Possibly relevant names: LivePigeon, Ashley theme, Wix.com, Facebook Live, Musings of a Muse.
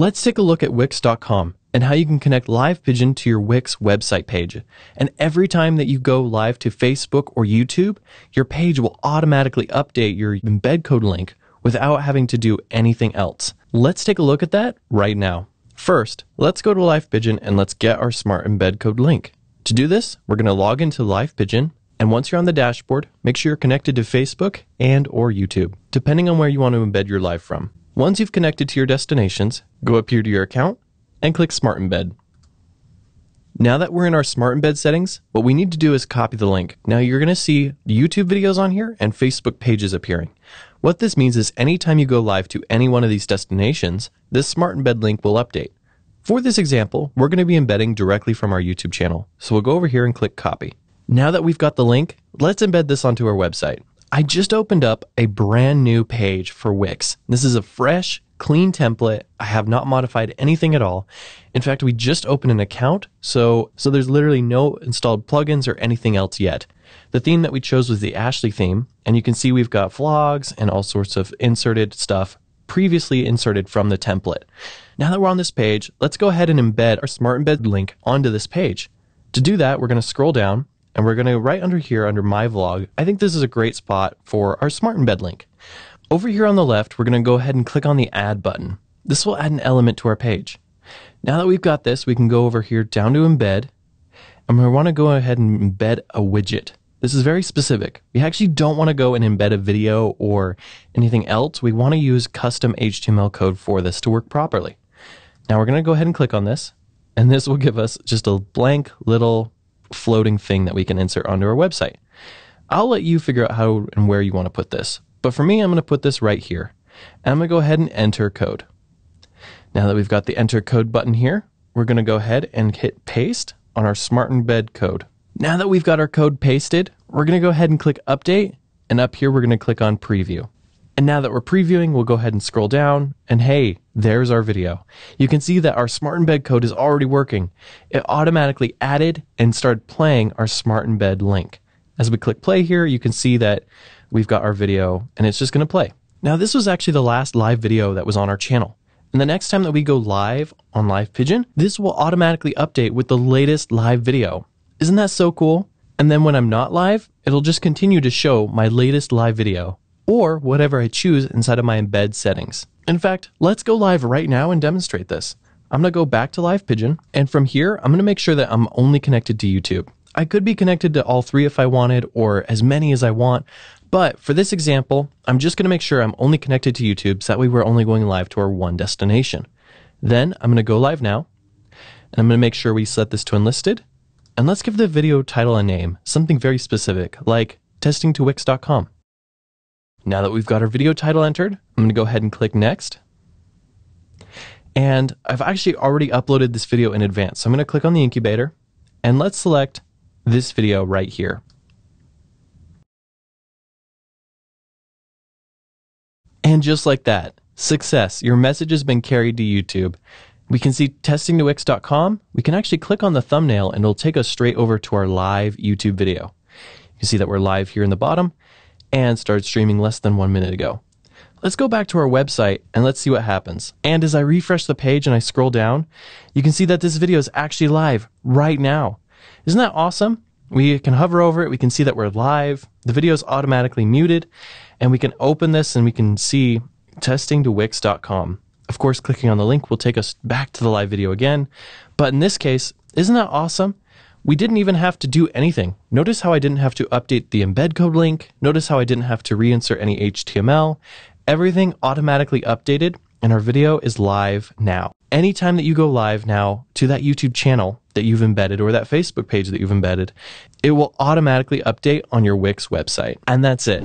Let's take a look at Wix.com and how you can connect LivePigeon to your Wix website page. And every time that you go live to Facebook or YouTube, your page will automatically update your embed code link without having to do anything else. Let's take a look at that right now. First, let's go to LivePigeon and let's get our smart embed code link. To do this, we're going to log into LivePigeon, and once you're on the dashboard, make sure you're connected to Facebook and or YouTube, depending on where you want to embed your live from. Once you've connected to your destinations, go up here to your account and click Smart Embed. Now that we're in our Smart Embed settings, what we need to do is copy the link. Now you're going to see YouTube videos on here and Facebook pages appearing. What this means is anytime you go live to any one of these destinations, this Smart Embed link will update. For this example, we're going to be embedding directly from our YouTube channel, so we'll go over here and click Copy. Now that we've got the link, let's embed this onto our website. I just opened up a brand new page for Wix. This is a fresh, clean template. I have not modified anything at all. In fact, we just opened an account, so there's literally no installed plugins or anything else yet. The theme that we chose was the Ashley theme, and you can see we've got vlogs and all sorts of inserted stuff previously inserted from the template. Now that we're on this page, let's go ahead and embed our Smart Embed link onto this page. To do that, we're going to scroll down, and we're going to right under here, under My Vlog. I think this is a great spot for our Smart Embed link. Over here on the left, we're going to go ahead and click on the Add button. This will add an element to our page. Now that we've got this, we can go over here down to Embed, and we want to go ahead and embed a widget. This is very specific. We actually don't want to go and embed a video or anything else. We want to use custom HTML code for this to work properly. Now we're going to go ahead and click on this, and this will give us just a blank little floating thing that we can insert onto our website. I'll let you figure out how and where you want to put this, but for me, I'm going to put this right here, and I'm going to go ahead and enter code. Now that we've got the enter code button here, we're going to go ahead and hit paste on our Smart Embed code. Now that we've got our code pasted, we're going to go ahead and click update, and up here we're going to click on preview. And now that we're previewing, we'll go ahead and scroll down, and hey, there's our video. You can see that our Smart Embed code is already working. It automatically added and started playing our Smart Embed link. As we click play here, you can see that we've got our video, and it's just going to play. Now this was actually the last live video that was on our channel. And the next time that we go live on LivePigeon, this will automatically update with the latest live video. Isn't that so cool? And then when I'm not live, it'll just continue to show my latest live video, or whatever I choose inside of my embed settings. In fact, let's go live right now and demonstrate this. I'm going to go back to LivePigeon, and from here, I'm going to make sure that I'm only connected to YouTube. I could be connected to all three if I wanted, or as many as I want, but for this example, I'm just going to make sure I'm only connected to YouTube, so that way we're only going live to our one destination. Then I'm going to go live now, and I'm going to make sure we set this to unlisted, and let's give the video title a name, something very specific, like testing to Wix.com. Now that we've got our video title entered, I'm going to go ahead and click Next. And I've actually already uploaded this video in advance, so I'm going to click on the incubator, and let's select this video right here. And just like that, success! Your message has been carried to YouTube. We can see testing to Wix.com. We can actually click on the thumbnail, and it'll take us straight over to our live YouTube video. You can see that we're live here in the bottom, and started streaming less than 1 minute ago. Let's go back to our website and let's see what happens. And as I refresh the page and I scroll down, you can see that this video is actually live right now. Isn't that awesome? We can hover over it, we can see that we're live, the video is automatically muted, and we can open this and we can see testing to Wix.com. Of course, clicking on the link will take us back to the live video again, but in this case, isn't that awesome? We didn't even have to do anything. Notice how I didn't have to update the embed code link. Notice how I didn't have to reinsert any HTML. Everything automatically updated, and our video is live now. Anytime that you go live now to that YouTube channel that you've embedded or that Facebook page that you've embedded, it will automatically update on your Wix website. And that's it.